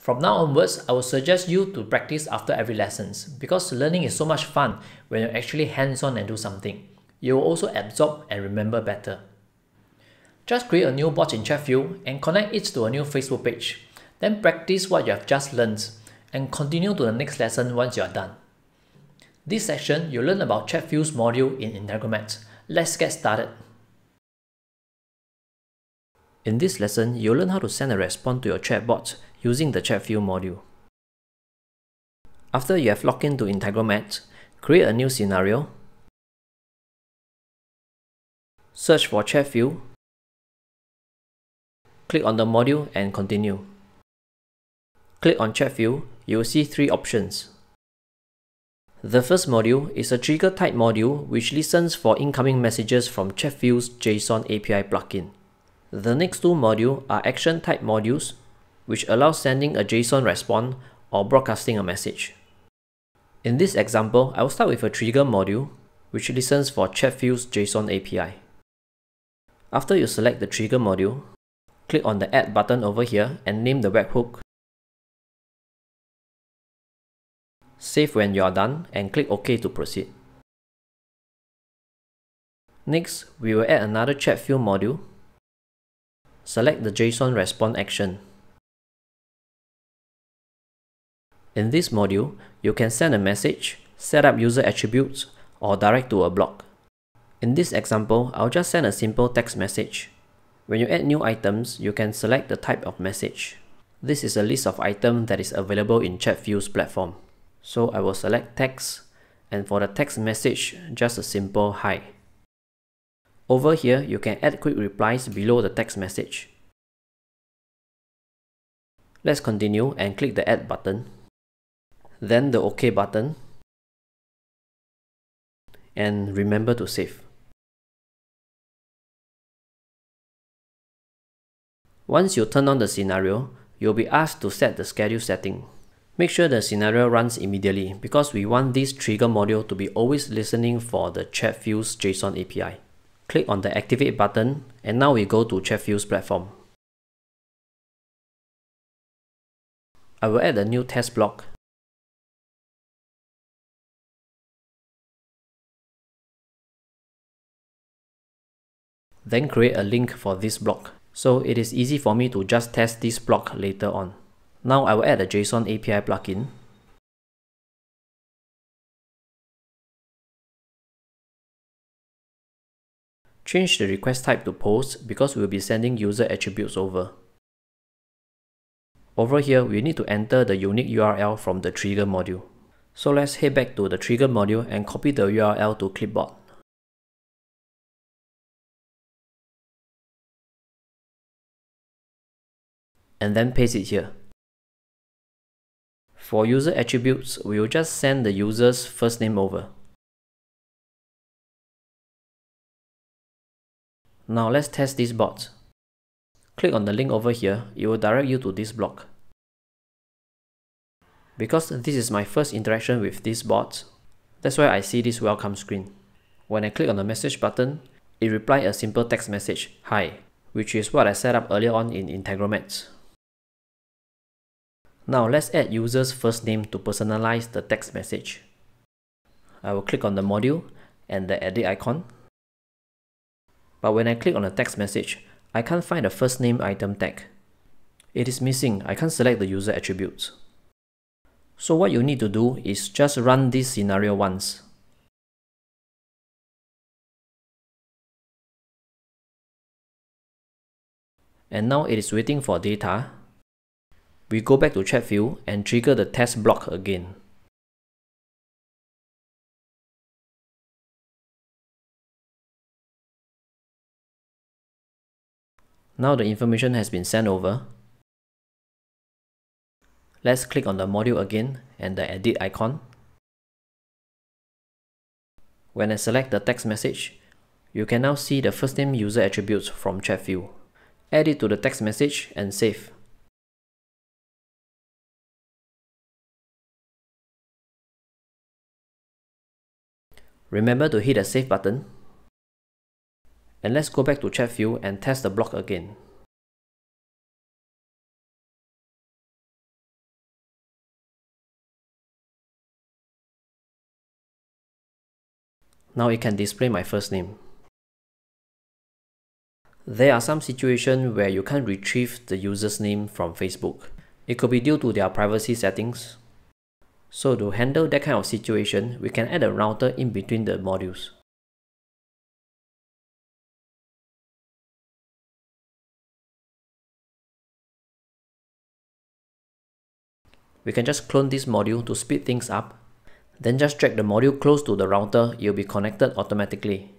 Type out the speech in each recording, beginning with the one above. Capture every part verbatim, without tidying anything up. From now onwards, I would suggest you to practice after every lessons, because learning is so much fun when you're actually hands-on and do something. You will also absorb and remember better. Just create a new bot in Chatfuel and connect it to a new Facebook page. Then practice what you have just learned and continue to the next lesson once you are done. This section, you learn about Chatfuel's module in Integromat. Let's get started. In this lesson, you'll learn how to send a response to your chatbot using the Chatfuel module. After you have logged into Integromat, create a new scenario. Search for Chatfuel. Click on the module and continue. Click on Chatfuel, you will see three options. The first module is a trigger type module which listens for incoming messages from Chatfuel's JSON A P I plugin. The next two modules are action type modules, which allow sending a JSON response or broadcasting a message. In this example, I will start with a trigger module, which listens for Chatfuel's JSON A P I. After you select the trigger module, click on the Add button over here and name the webhook. Save when you are done and click OK to proceed. Next, we will add another Chatfuel module. Select the JSON response action. In this module, you can send a message, set up user attributes, or direct to a blog. In this example, I'll just send a simple text message. When you add new items, you can select the type of message. This is a list of items that is available in Chatfuel's platform. So I will select text, and for the text message, just a simple hi. Over here, you can add quick replies below the text message. Let's continue and click the Add button, then the OK button, and remember to save. Once you turn on the scenario, you'll be asked to set the schedule setting. Make sure the scenario runs immediately because we want this trigger module to be always listening for the Chatfuel's JSON A P I. Click on the Activate button, and now we go to Chatfuel's platform. I will add a new test block. Then create a link for this block, so it is easy for me to just test this block later on. Now I will add a JSON A P I plugin. Change the request type to post because we will be sending user attributes over. Over here, we need to enter the unique U R L from the trigger module. So let's head back to the trigger module and copy the U R L to clipboard. And then paste it here. For user attributes, we will just send the user's first name over. Now let's test this bot. Click on the link over here, it will direct you to this blog. Because this is my first interaction with this bot, that's why I see this welcome screen. When I click on the message button, it replies a simple text message, hi, which is what I set up earlier on in Integromat. Now let's add user's first name to personalize the text message. I will click on the module and the edit icon. But when I click on the text message, I can't find the first name item tag. It is missing, I can't select the user attributes. So what you need to do is just run this scenario once. And now it is waiting for data. We go back to Chatfuel and trigger the test block again. Now the information has been sent over. Let's click on the module again and the edit icon. When I select the text message, you can now see the first name user attributes from Chatfuel. Add it to the text message and save. Remember to hit the save button. And let's go back to Chatfuel and test the block again. Now it can display my first name. There are some situations where you can't retrieve the user's name from Facebook. It could be due to their privacy settings. So to handle that kind of situation, we can add a router in between the modules. We can just clone this module to speed things up. Then just drag the module close to the router, it will be connected automatically.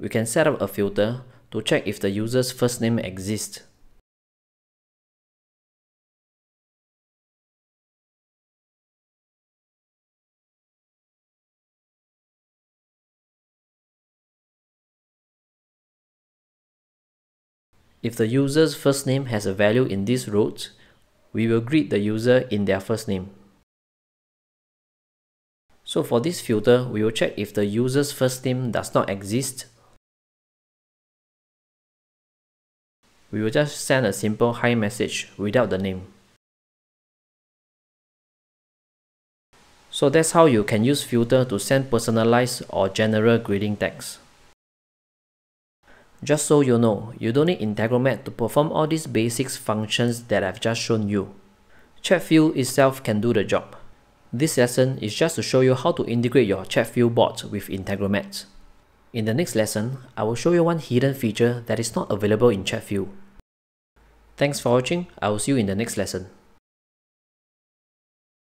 We can set up a filter to check if the user's first name exists. If the user's first name has a value in these rows, we will greet the user in their first name. So for this filter, we will check if the user's first name does not exist. We will just send a simple hi message without the name. So that's how you can use filter to send personalized or general greeting text. Just so you know, you don't need Integromat to perform all these basic functions that I've just shown you. Chatfuel itself can do the job. This lesson is just to show you how to integrate your Chatfuel bot with Integromat. In the next lesson, I will show you one hidden feature that is not available in Chatfuel. Thanks for watching, I will see you in the next lesson.